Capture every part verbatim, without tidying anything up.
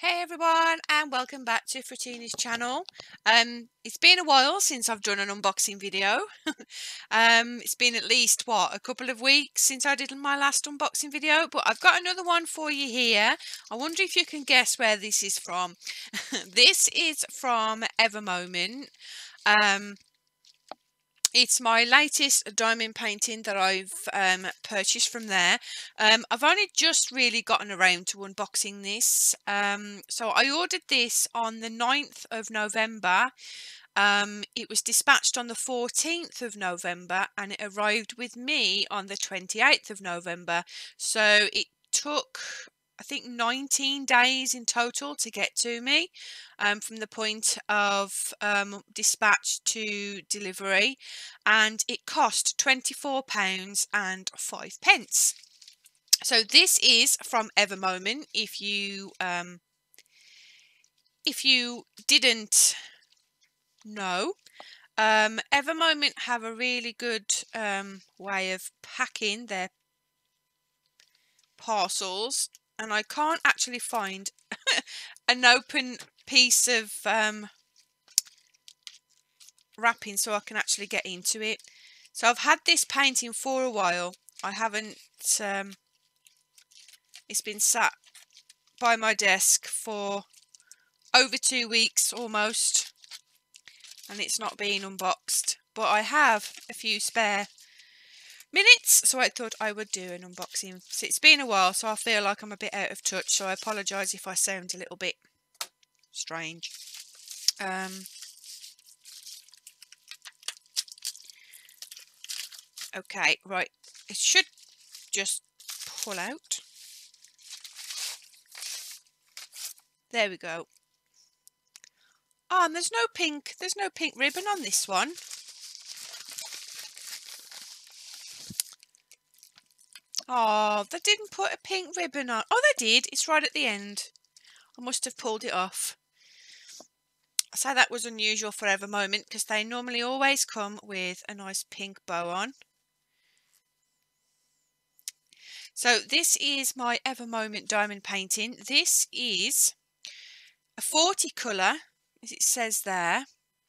Hey everyone, and welcome back to Fruttini's channel. Um, it's been a while since I've done an unboxing video. um, it's been at least, what, a couple of weeks since I did my last unboxing video, but I've got another one for you here. I wonder if you can guess where this is from. This is from Ever Moment. Um, It's my latest diamond painting that I've um, purchased from there. Um, I've only just really gotten around to unboxing this. Um, so I ordered this on the ninth of November. Um, it was dispatched on the fourteenth of November and it arrived with me on the twenty-eighth of November. So it took, I think, nineteen days in total to get to me um, from the point of um, dispatch to delivery, and it cost twenty-four pounds and five pence. So this is from Ever Moment. If you um, if you didn't know, um, Ever Moment have a really good um, way of packing their parcels. And I can't actually find an open piece of um, wrapping so I can actually get into it. So I've had this painting for a while. I haven't, um, it's been sat by my desk for over two weeks almost. And it's not been unboxed. But I have a few spare minutes, so I thought I would do an unboxing. So it's been a while, so I feel like I'm a bit out of touch, so I apologise if I sound a little bit strange. Um, okay, right, it should just pull out. There we go. Oh, and there's no pink, there's no pink ribbon on this one. Oh, they didn't put a pink ribbon on. Oh, they did. It's right at the end. I must have pulled it off. I say that was unusual for Ever Moment because they normally always come with a nice pink bow on. So this is my Ever Moment diamond painting. This is a forty colour, as it says there.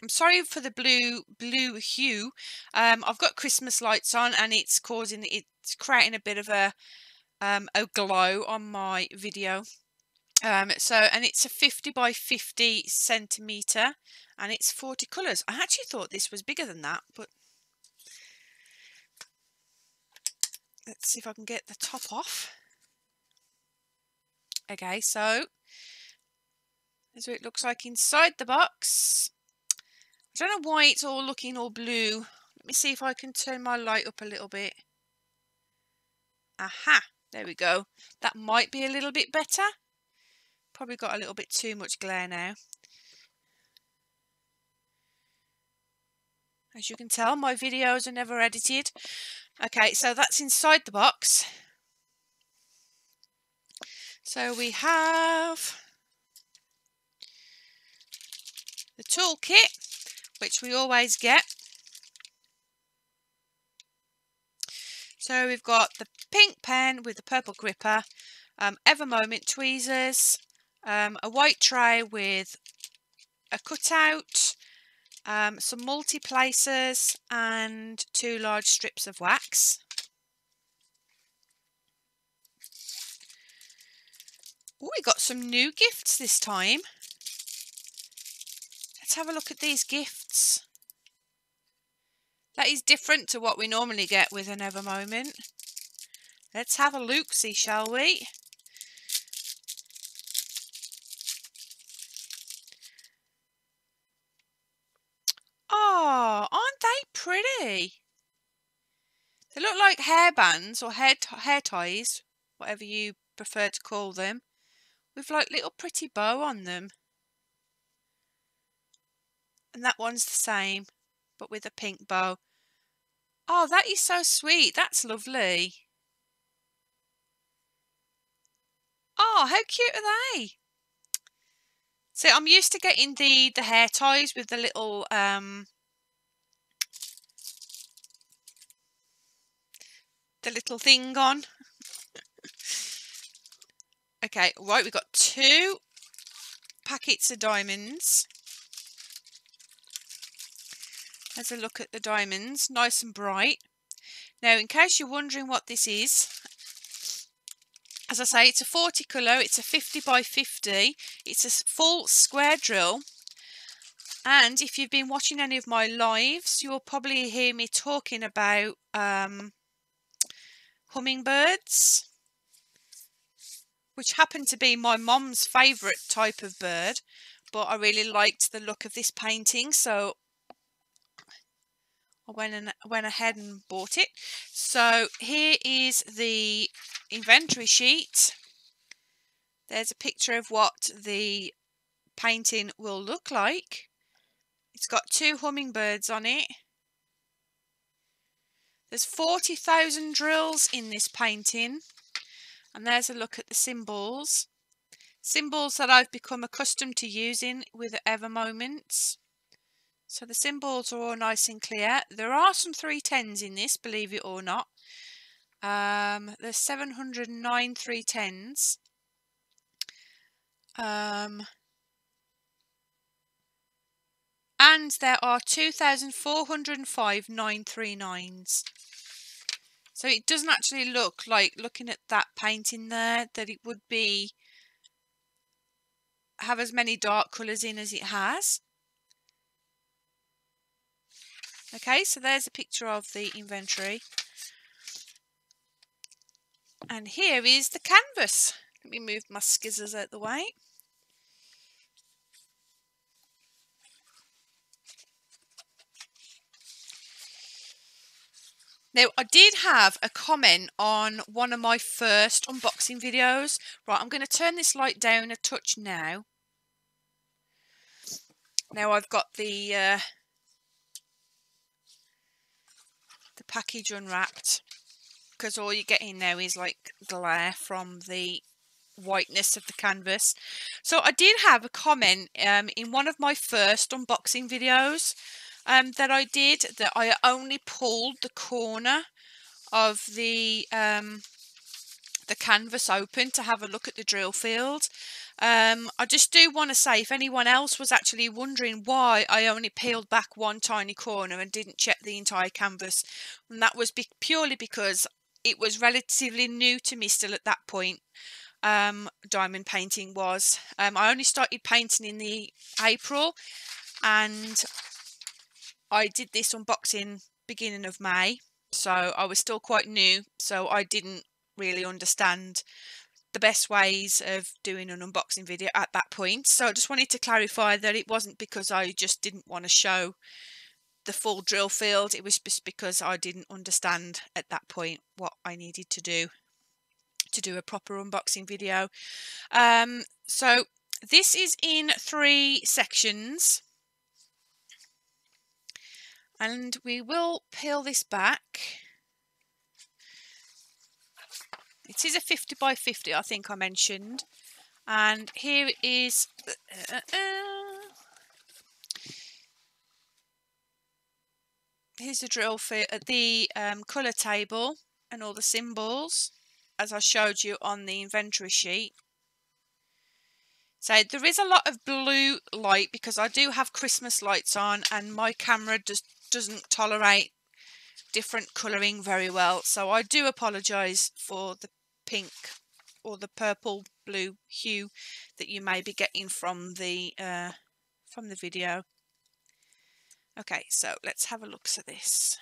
I'm sorry for the blue blue hue. Um, I've got Christmas lights on and it's causing it's creating a bit of a um, a glow on my video. Um, so and it's a fifty by fifty centimetre and it's forty colours. I actually thought this was bigger than that, but let's see if I can get the top off. Okay, so that's what it looks like inside the box. I don't know why it's all looking all blue. Let me see if I can turn my light up a little bit. Aha, there we go. That might be a little bit better. Probably got a little bit too much glare now. As you can tell, my videos are never edited. Okay, so that's inside the box. So we have the toolkit, which we always get. So we've got the pink pen with the purple gripper, um, Ever Moment tweezers, um, a white tray with a cutout, um, some multi-placers and two large strips of wax. Oh, we got some new gifts this time. Let's have a look at these gifts. That is different to what we normally get with an Ever Moment. Let's have a look, see, shall we? Oh, aren't they pretty? They look like hairbands or hair, hair ties, whatever you prefer to call them, with like little pretty bow on them. And that one's the same, but with a pink bow. Oh, that is so sweet. That's lovely. Oh, how cute are they? So I'm used to getting the, the hair ties with the little um, the little thing on. Okay, right, we've got two packets of diamonds. Has a look at the diamonds, nice and bright. Now, in case you're wondering what this is, as I say, it's a forty colour, it's a fifty by fifty, it's a full square drill. And if you've been watching any of my lives, you'll probably hear me talking about um, hummingbirds, which happen to be my mum's favourite type of bird, but I really liked the look of this painting, so I went, and, went ahead and bought it. So here is the inventory sheet. There's a picture of what the painting will look like. It's got two hummingbirds on it. There's forty thousand drills in this painting. And there's a look at the symbols. Symbols that I've become accustomed to using with Ever Moment. So the symbols are all nice and clear. There are some three tens in this, believe it or not. Um, there's seven hundred nine three tens. Um, and there are two thousand four hundred five nine three nines. So it doesn't actually look like, looking at that painting there, that it would be have as many dark colours in as it has. Okay, so there's a picture of the inventory. And here is the canvas. Let me move my scissors out the way. Now, I did have a comment on one of my first unboxing videos. Right, I'm going to turn this light down a touch now. Now I've got the, uh, the package unwrapped, because all you're getting now is like glare from the whiteness of the canvas. So I did have a comment um, in one of my first unboxing videos. Um, that I did, that I only pulled the corner of the um, the canvas open to have a look at the drill field. Um, I just do want to say, if anyone else was actually wondering why I only peeled back one tiny corner and didn't check the entire canvas, and that was be purely because it was relatively new to me still at that point. Um, diamond painting was. Um, I only started painting in the April, and I did this unboxing beginning of May, so I was still quite new, so I didn't really understand the best ways of doing an unboxing video at that point. So I just wanted to clarify that it wasn't because I just didn't want to show the full drill field, it was just because I didn't understand at that point what I needed to do to do a proper unboxing video. Um, so this is in three sections. And we will peel this back. It is a fifty by fifty, I think I mentioned. And here is uh, uh, uh, here's the drill for the um, colour table and all the symbols, as I showed you on the inventory sheet. So there is a lot of blue light because I do have Christmas lights on, and my camera does. doesn't tolerate different colouring very well, so I do apologise for the pink or the purple blue hue that you may be getting from the uh, from the video. Okay, so let's have a look at this.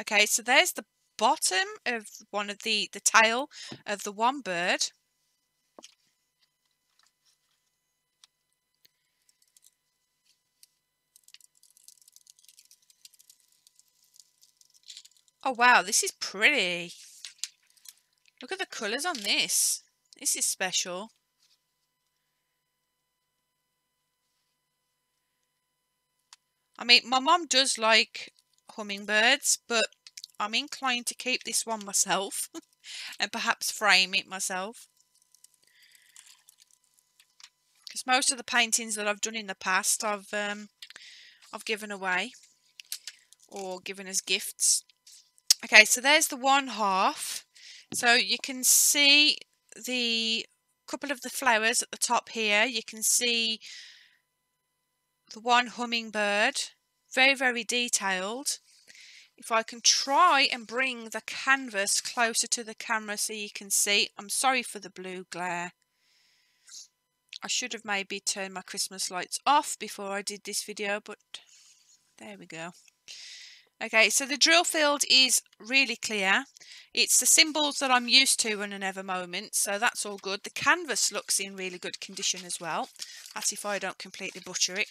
Okay, so there's the bottom of one of the the tail of the one bird. Oh wow, this is pretty. Look at the colours on this. This is special. I mean, my mum does like hummingbirds, but I'm inclined to keep this one myself and perhaps frame it myself. Because most of the paintings that I've done in the past, I've, um, I've given away or given as gifts. Okay, so there's the one half. So you can see the couple of the flowers at the top here. You can see the one hummingbird, very, very detailed. If I can try and bring the canvas closer to the camera so you can see. I'm sorry for the blue glare. I should have maybe turned my Christmas lights off before I did this video, but there we go. Okay, so the drill field is really clear. It's the symbols that I'm used to in an Ever Moment, so that's all good. The canvas looks in really good condition as well. That's if I don't completely butcher it.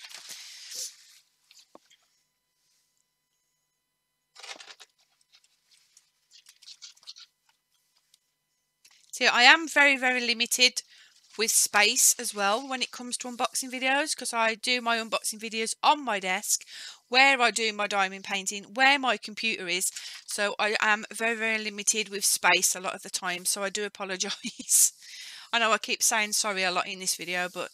See, I am very, very limited with space as well when it comes to unboxing videos, because I do my unboxing videos on my desk where I do my diamond painting, where my computer is, so I am very, very limited with space a lot of the time, so I do apologise. I know I keep saying sorry a lot in this video, but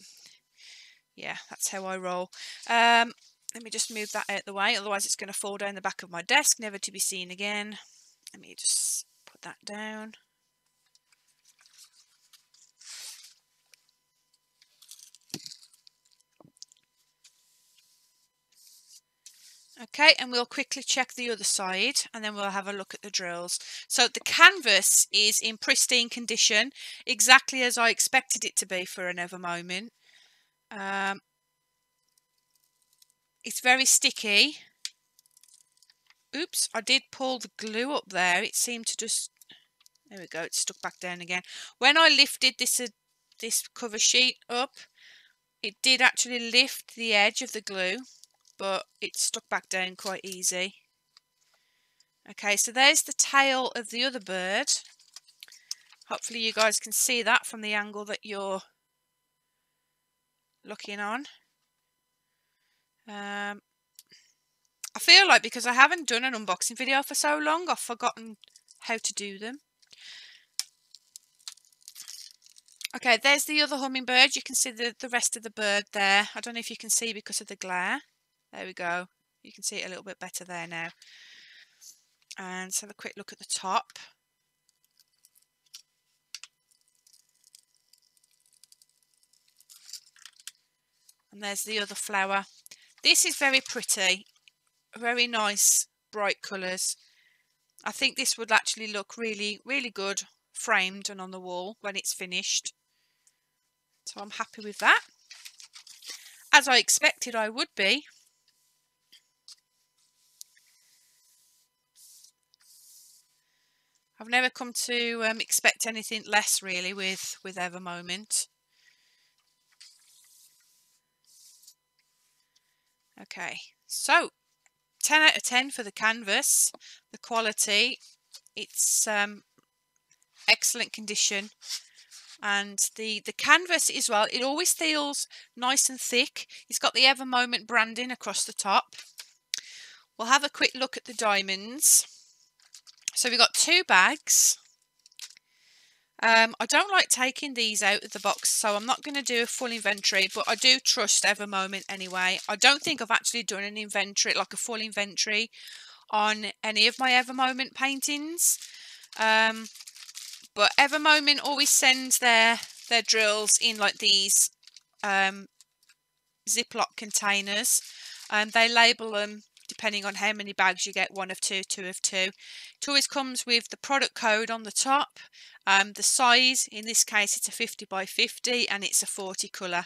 yeah, that's how I roll. Um, let me just move that out of the way, otherwise it's going to fall down the back of my desk, never to be seen again. Let me just put that down. Okay, and we'll quickly check the other side and then we'll have a look at the drills. So the canvas is in pristine condition, exactly as I expected it to be for an Ever Moment. Um, it's very sticky. Oops, I did pull the glue up there. It seemed to just, there we go, it's stuck back down again. When I lifted this, uh, this cover sheet up, it did actually lift the edge of the glue, but it's stuck back down quite easy. Okay, so there's the tail of the other bird. Hopefully you guys can see that from the angle that you're looking on. Um, I feel like because I haven't done an unboxing video for so long, I've forgotten how to do them. Okay, there's the other hummingbird. You can see the, the rest of the bird there. I don't know if you can see because of the glare. There we go. You can see it a little bit better there now. And let's have a quick look at the top. And there's the other flower. This is very pretty. Very nice, bright colours. I think this would actually look really, really good framed and on the wall when it's finished. So I'm happy with that. As I expected I would be. I've never come to um, expect anything less, really, with, with Ever Moment. Okay, so ten out of ten for the canvas, the quality, it's um, excellent condition. And the, the canvas as well, it always feels nice and thick. It's got the Ever Moment branding across the top. We'll have a quick look at the diamonds. So we've got two bags. Um, I don't like taking these out of the box, so I'm not going to do a full inventory, but I do trust Ever Moment anyway. I don't think I've actually done an inventory, like a full inventory, on any of my Ever Moment paintings. Um, but Ever Moment always sends their, their drills in like these um, Ziploc containers. And they label them depending on how many bags you get, one of two, two of two. It always comes with the product code on the top, um, the size, in this case it's a fifty by fifty and it's a forty colour.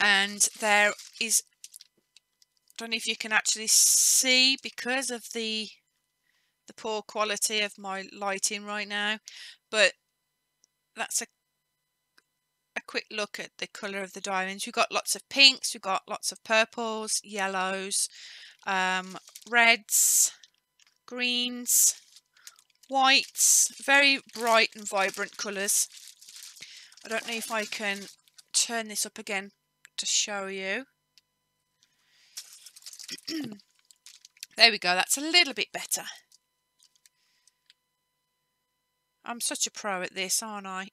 And there is, I don't know if you can actually see because of the, the poor quality of my lighting right now, but that's a a quick look at the colour of the diamonds. We've got lots of pinks, we've got lots of purples, yellows, um, reds, greens, whites, very bright and vibrant colours. I don't know if I can turn this up again to show you. There we go, that's a little bit better. I'm such a pro at this, aren't I?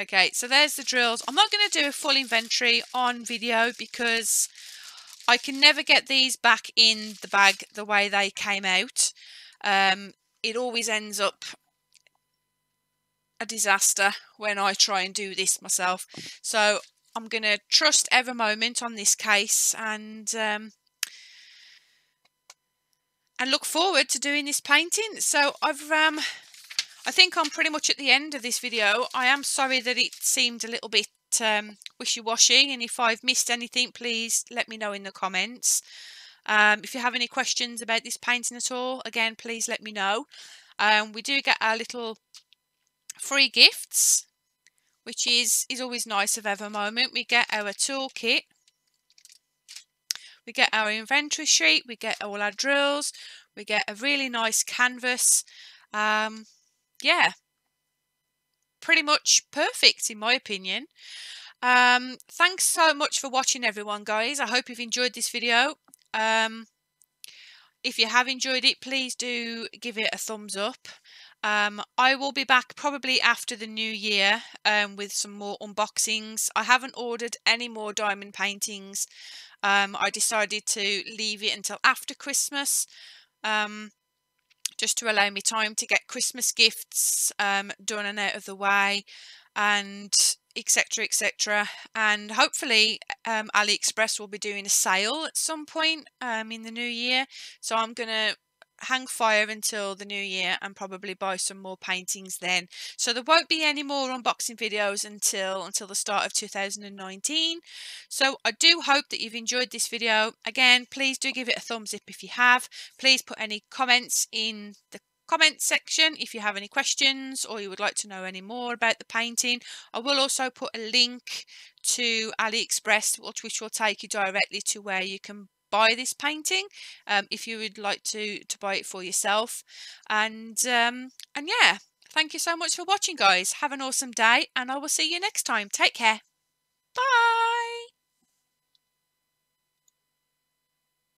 Okay, so there's the drills. I'm not going to do a full inventory on video because I can never get these back in the bag the way they came out. Um, it always ends up a disaster when I try and do this myself. So I'm going to trust Ever Moment on this case, and um, and look forward to doing this painting. So I've um, I think I'm pretty much at the end of this video. I am sorry that it seemed a little bit um, wishy-washy, and if I've missed anything, please let me know in the comments. Um, if you have any questions about this painting at all, again, please let me know. Um, we do get our little free gifts, which is, is always nice of Ever Moment. We get our toolkit, we get our inventory sheet, we get all our drills, we get a really nice canvas. Um, yeah, pretty much perfect in my opinion. Um, thanks so much for watching everyone, guys. I hope you've enjoyed this video. Um, if you have enjoyed it, please do give it a thumbs up. Um, I will be back probably after the new year um, with some more unboxings. I haven't ordered any more diamond paintings. Um, I decided to leave it until after Christmas, um, just to allow me time to get Christmas gifts um, done and out of the way, and etc, et cetera. And hopefully um, AliExpress will be doing a sale at some point um, in the new year. So I'm going to hang fire until the new year and probably buy some more paintings then. So there won't be any more unboxing videos until until the start of two thousand nineteen. So I do hope that you've enjoyed this video. Again, please do give it a thumbs up if you have. Please put any comments in the comment section if you have any questions or you would like to know any more about the painting. I will also put a link to AliExpress, which will take you directly to where you can buy this painting um, if you would like to to buy it for yourself. And um, and yeah, thank you so much for watching, guys. Have an awesome day, and I will see you next time. Take care. Bye.